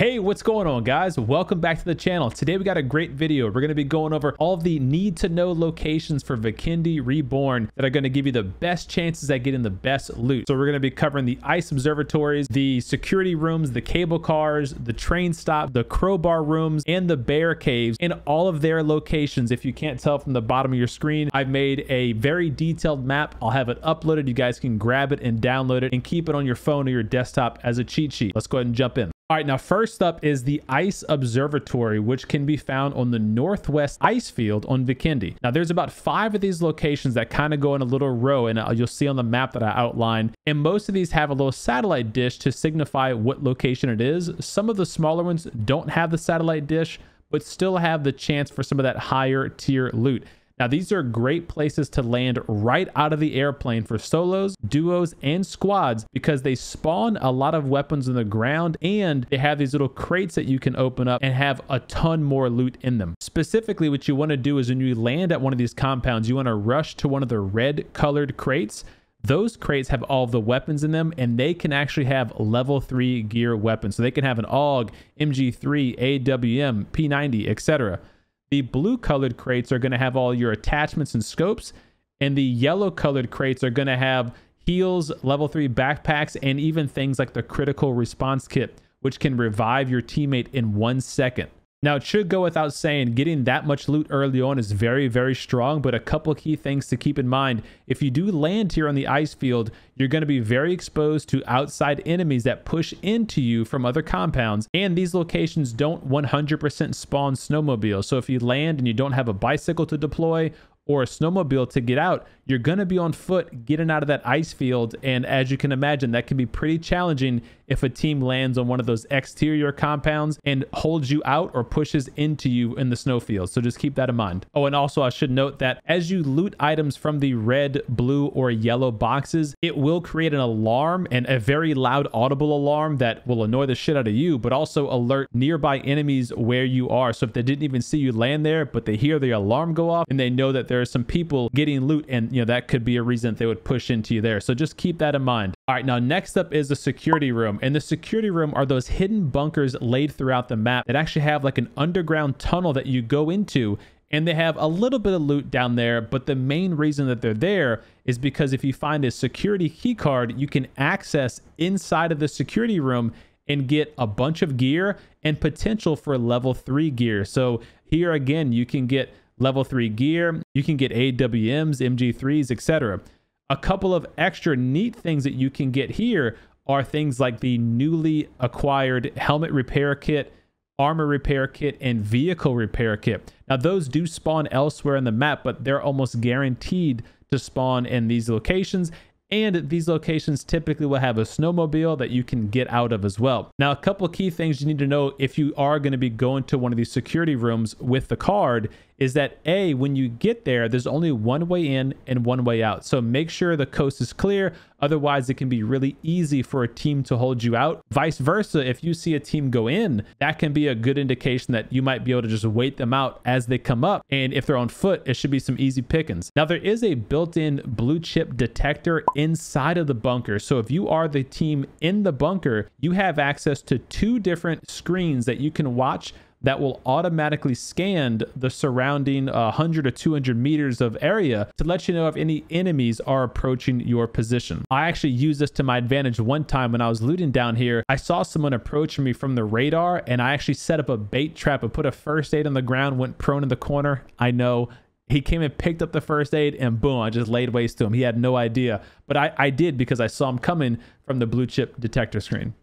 Hey, what's going on, guys? Welcome back to the channel. Today we got a great video. We're going to be going over all of the need to know locations for Vikendi Reborn that are going to give you the best chances at getting the best loot. So we're going to be covering the ice observatories, the security rooms, the cable cars, the train stop, the crowbar rooms, and the bear caves, and all of their locations. If you can't tell from the bottom of your screen, I've made a very detailed map. I'll have it uploaded. You guys can grab it and download it and keep it on your phone or your desktop as a cheat sheet. Let's go ahead and jump in. All right, now first up is the Ice Observatory, which can be found on the Northwest Ice Field on Vikendi. Now there's about 5 of these locations that kind of go in a little row, and you'll see on the map that I outlined. And most of these have a little satellite dish to signify what location it is. Some of the smaller ones don't have the satellite dish, but still have the chance for some of that higher tier loot. Now, these are great places to land right out of the airplane for solos, duos, and squads because they spawn a lot of weapons in the ground and they have these little crates that you can open up and have a ton more loot in them. Specifically, what you want to do is when you land at one of these compounds, you want to rush to one of the red colored crates. Those crates have all the weapons in them, and they can actually have level 3 gear weapons. So they can have an AUG, MG3, AWM, P90, etc. The blue colored crates are going to have all your attachments and scopes, and the yellow colored crates are going to have heals, level 3 backpacks, and even things like the critical response kit, which can revive your teammate in 1 second. Now, it should go without saying, getting that much loot early on is very, very strong, but a couple key things to keep in mind. If you do land here on the ice field, you're going to be very exposed to outside enemies that push into you from other compounds, and these locations don't 100% spawn snowmobiles. So if you land and you don't have a bicycle to deploy or a snowmobile to get out, you're going to be on foot getting out of that ice field, and as you can imagine, that can be pretty challenging if a team lands on one of those exterior compounds and holds you out or pushes into you in the snowfield. So just keep that in mind. Oh, and also I should note that as you loot items from the red, blue, or yellow boxes, it will create an alarm, and a very loud audible alarm that will annoy the shit out of you, but also alert nearby enemies where you are. So if they didn't even see you land there, but they hear the alarm go off and they know that there are some people getting loot, and you know that could be a reason they would push into you there. So just keep that in mind. All right, now next up is the security room, and the security room are those hidden bunkers laid throughout the map that actually have like an underground tunnel that you go into, and they have a little bit of loot down there, but the main reason that they're there is because if you find a security key card, you can access inside of the security room and get a bunch of gear and potential for level 3 gear. So here again, you can get level 3 gear, you can get AWMs, MG3s, etc. A couple of extra neat things that you can get here are things like the newly acquired helmet repair kit, armor repair kit, and vehicle repair kit. Now those do spawn elsewhere in the map, but they're almost guaranteed to spawn in these locations. And these locations typically will have a snowmobile that you can get out of as well. Now, a couple of key things you need to know if you are going to be going to one of these security rooms with the card is that A, when you get there, there's only one way in and one way out. So make sure the coast is clear. Otherwise, it can be really easy for a team to hold you out. Vice versa, if you see a team go in, that can be a good indication that you might be able to just wait them out as they come up. And if they're on foot, it should be some easy pickings. Now, there is a built-in blue chip detector inside of the bunker. So if you are the team in the bunker, you have access to 2 different screens that you can watch that will automatically scan the surrounding 100 or 200 meters of area to let you know if any enemies are approaching your position. I actually used this to my advantage one time when I was looting down here. I saw someone approaching me from the radar, and I actually set up a bait trap and put a first aid on the ground, went prone in the corner. I know. He came and picked up the first aid, and boom, I just laid waste to him. He had no idea, but I did because I saw him coming from the blue chip detector screen.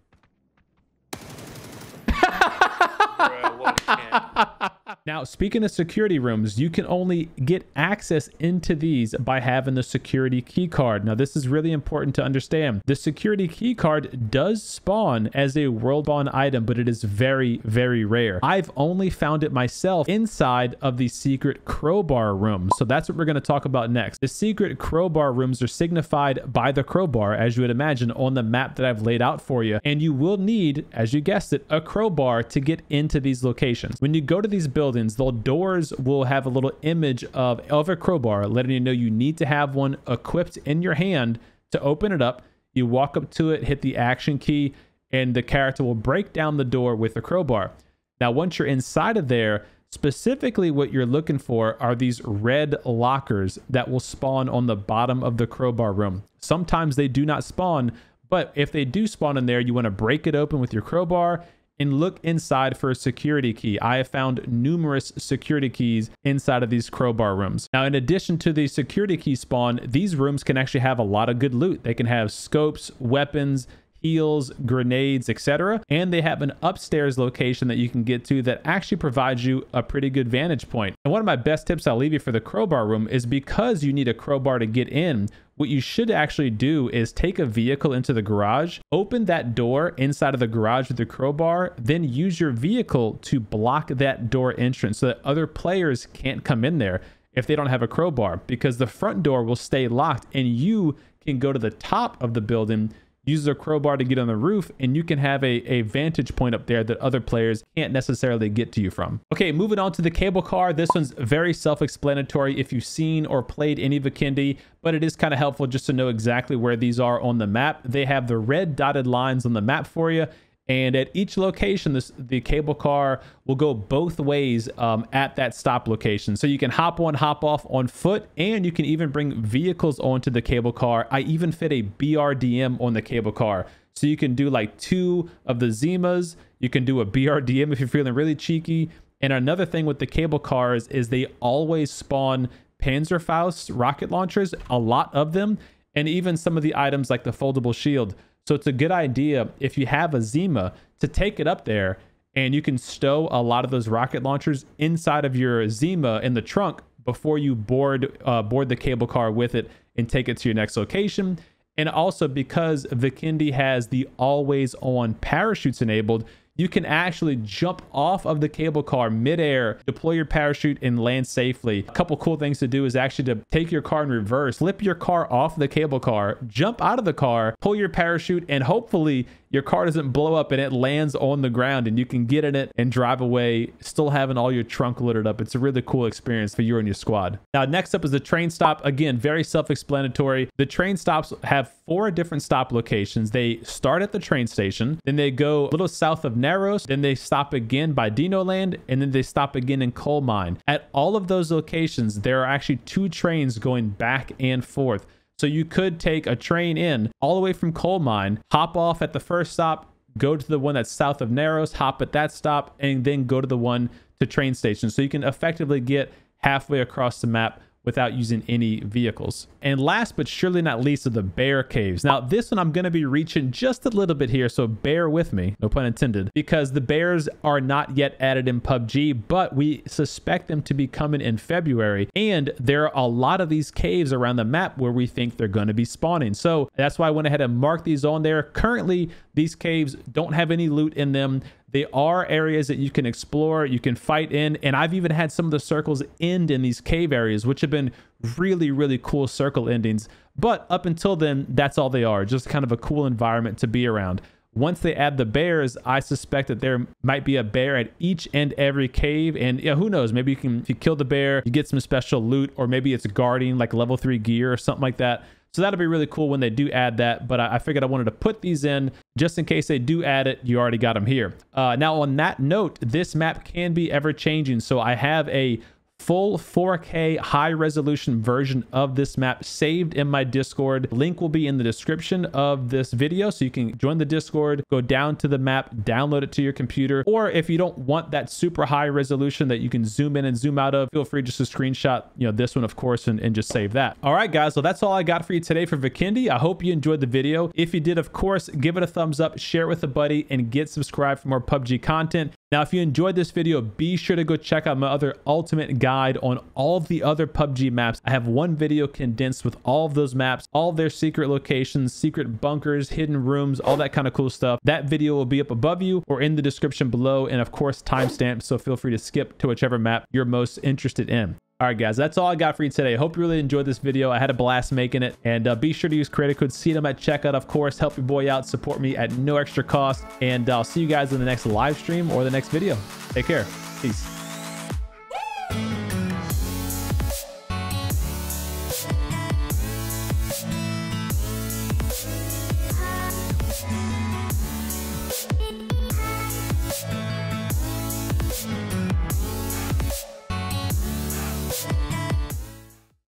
Now, speaking of security rooms, you can only get access into these by having the security key card. Now, this is really important to understand. The security key card does spawn as a world-spawn item, but it is very, very rare. I've only found it myself inside of the secret crowbar room. So that's what we're going to talk about next. The secret crowbar rooms are signified by the crowbar, as you would imagine, on the map that I've laid out for you. And you will need, as you guessed it, a crowbar to get into these locations. When you go to these buildings, the doors will have a little image of a crowbar, letting you know you need to have one equipped in your hand to open it up. You walk up to it, hit the action key, and the character will break down the door with a crowbar. Now, once you're inside of there, specifically what you're looking for are these red lockers that will spawn on the bottom of the crowbar room. Sometimes they do not spawn, but if they do spawn in there, you want to break it open with your crowbar and look inside for a security key. I have found numerous security keys inside of these crowbar rooms. Now, in addition to the security key spawn, these rooms can actually have a lot of good loot. They can have scopes, weapons, heals, grenades, etc. And they have an upstairs location that you can get to that actually provides you a pretty good vantage point. And one of my best tips I'll leave you for the crowbar room is, because you need a crowbar to get in, what you should actually do is take a vehicle into the garage, open that door inside of the garage with the crowbar, then use your vehicle to block that door entrance so that other players can't come in there if they don't have a crowbar, because the front door will stay locked and you can go to the top of the building, use their crowbar to get on the roof, and you can have a vantage point up there that other players can't necessarily get to you from. Okay, moving on to the cable car. This one's very self-explanatory if you've seen or played any Vikendi, but it is kind of helpful just to know exactly where these are on the map. They have the red dotted lines on the map for you, and at each location, the cable car will go both ways at that stop location. So you can hop on, hop off on foot, and you can even bring vehicles onto the cable car. I even fit a BRDM on the cable car. So you can do like 2 of the Zimas. You can do a BRDM if you're feeling really cheeky. And another thing with the cable cars is they always spawn Panzerfaust rocket launchers, a lot of them, and even some of the items like the foldable shield. So it's a good idea, if you have a Zima, to take it up there, and you can stow a lot of those rocket launchers inside of your Zima in the trunk before you board the cable car with it and take it to your next location. And also, because Vikendi has the always on parachutes enabled, you can actually jump off of the cable car midair, deploy your parachute, and land safely. A couple cool things to do is actually to take your car in reverse, flip your car off the cable car, jump out of the car, pull your parachute, and hopefully your car doesn't blow up and it lands on the ground and you can get in it and drive away, still having all your trunk littered up. It's a really cool experience for you and your squad. Now, next up is the train stop. Again, very self-explanatory. The train stops have 4 different stop locations. They start at the train station, then they go a little south of Narrows, then they stop again by Dino Land, and then they stop again in Coal Mine. At all of those locations, there are actually 2 trains going back and forth. So you could take a train in all the way from Coal Mine, hop off at the first stop, go to the one that's south of Narrows, hop at that stop, and then go to the one to train station. So you can effectively get halfway across the map without using any vehicles. And last but surely not least are the bear caves. Now, this one I'm gonna be reaching just a little bit here, so bear with me, no pun intended, because the bears are not yet added in PUBG, but we suspect them to be coming in February. And there are a lot of these caves around the map where we think they're gonna be spawning. So that's why I went ahead and marked these on there. Currently, these caves don't have any loot in them. They are areas that you can explore, you can fight in, and I've even had some of the circles end in these cave areas, which have been really, really cool circle endings. But up until then, that's all they are, just kind of a cool environment to be around. Once they add the bears, I suspect that there might be a bear at each and every cave. And yeah, who knows, maybe if you kill the bear, you get some special loot, or maybe it's guarding like level 3 gear or something like that. So that'll be really cool when they do add that, but I figured I wanted to put these in just in case they do add it. You already got them here. Now, on that note, this map can be ever changing. So I have a full 4K high resolution version of this map saved in my Discord. Link will be in the description of this video, so you can join the Discord, go down to the map, download it to your computer, or if you don't want that super high resolution that you can zoom in and zoom out of, feel free just to screenshot, you know, this one, of course, and just save that. All right, guys, so that's all I got for you today for Vikendi. I hope you enjoyed the video. If you did, of course, give it a thumbs up, share it with a buddy, and get subscribed for more PUBG content. Now, if you enjoyed this video, be sure to go check out my other ultimate guide on all the other PUBG maps. I have one video condensed with all of those maps, all their secret locations, secret bunkers, hidden rooms, all that kind of cool stuff. That video will be up above you or in the description below, and of course, timestamps, so feel free to skip to whichever map you're most interested in. All right, guys, that's all I got for you today. Hope you really enjoyed this video. I had a blast making it, and be sure to use creator code CDM at checkout, of course. Help your boy out, support me at no extra cost, and I'll see you guys in the next live stream or the next video. Take care. Peace.